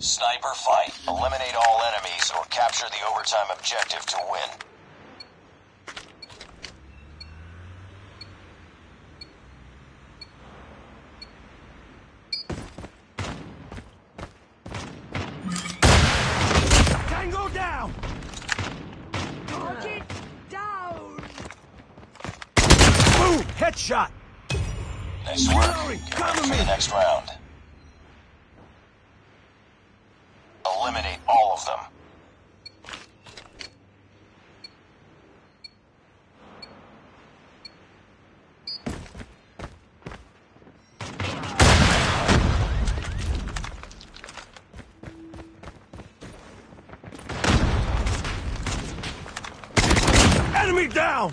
Sniper fight. Eliminate all enemies or capture the overtime objective to win. Shot. Nice work. Cover me. The next round. Eliminate all of them. Enemy down.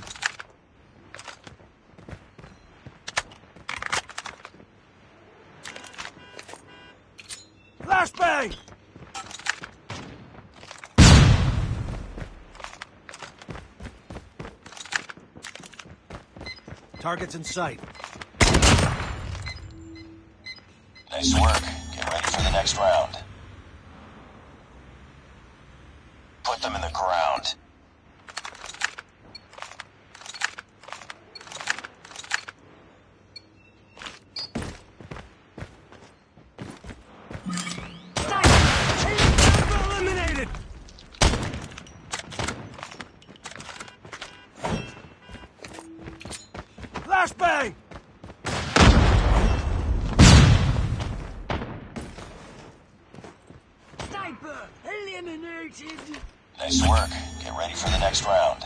Flashbang! Targets in sight. Nice work. Get ready for the next round. Put them in the ground. Flashbang! Sniper eliminated! Nice work. Get ready for the next round.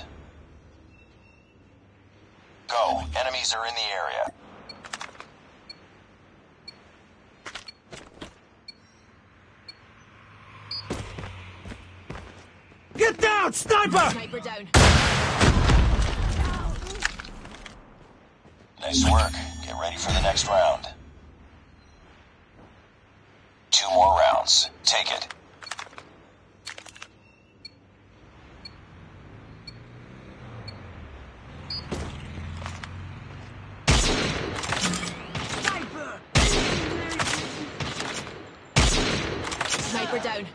Go. Enemies are in the area. Get down, sniper! Sniper down. Nice work. Get ready for the next round. 2 more rounds. Take it. Sniper! Sniper down.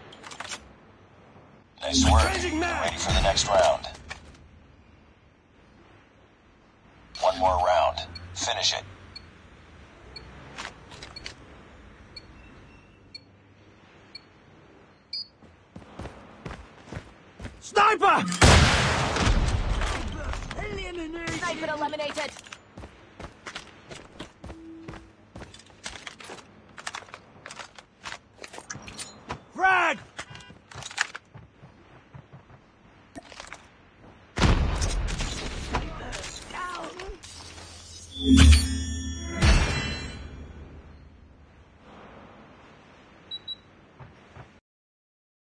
Nice work. Get ready for the next round. 1 more round. Finish it. Sniper! Sniper eliminated!